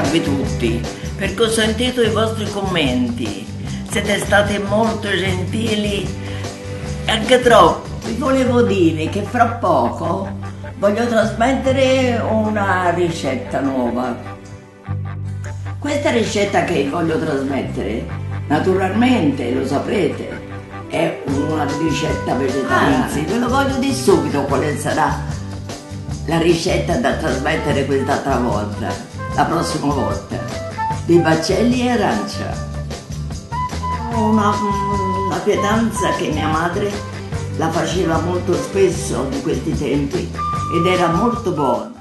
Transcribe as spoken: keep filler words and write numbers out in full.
farvi tutti, perché ho sentito i vostri commenti. Siete stati molto gentili, anche troppo. Vi volevo dire che fra poco voglio trasmettere una ricetta nuova. Questa ricetta che voglio trasmettere, naturalmente lo saprete, è una ricetta vegetariana. Anzi, ve lo voglio dire subito quale sarà la ricetta da trasmettere quest'altra volta, la prossima volta, di baccelli e arancia. Una, una pietanza che mia madre la faceva molto spesso in questi tempi ed era molto buona.